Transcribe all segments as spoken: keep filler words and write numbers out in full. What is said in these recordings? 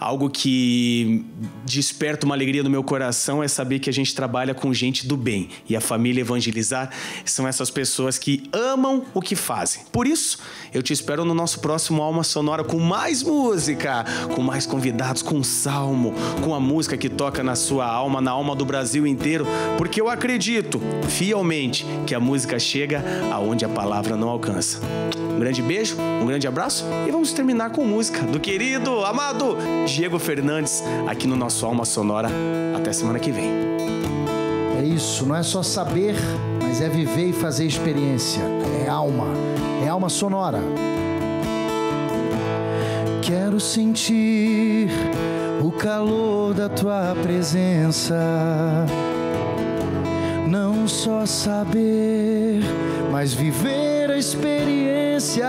algo que desperta uma alegria no meu coração é saber que a gente trabalha com gente do bem. E a família Evangelizar são essas pessoas que amam o que fazem. Por isso, eu te espero no nosso próximo Alma Sonora com mais música, com mais convidados, com um salmo, com a música que toca na sua alma, na alma do Brasil inteiro, porque eu acredito fielmente que a música chega aonde a palavra não alcança. Um grande beijo, um grande abraço e vamos terminar com música do querido, amado Diego Fernandes aqui no nosso Alma Sonora. Até semana que vem. É isso, não é só saber, mas é viver e fazer experiência. É alma, é alma sonora. Quero sentir o calor da tua presença, não só saber, mas viver a experiência.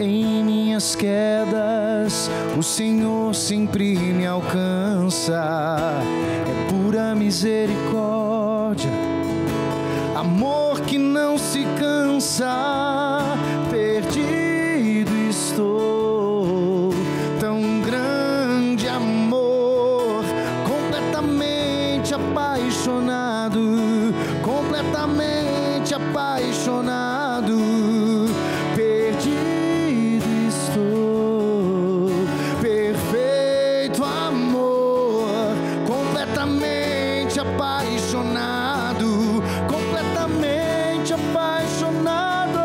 Em minhas quedas, o Senhor sempre me alcança. É pura misericórdia, amor que não se cansa. Perdido estou, apaixonado, completamente apaixonado, perdido estou, perfeito amor, completamente apaixonado, completamente apaixonado,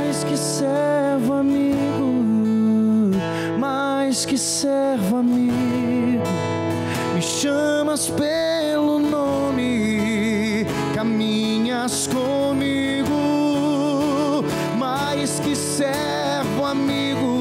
mas que servo amigo, mas que servo amigo. Chamas pelo nome, caminhas comigo, mais que servo amigo.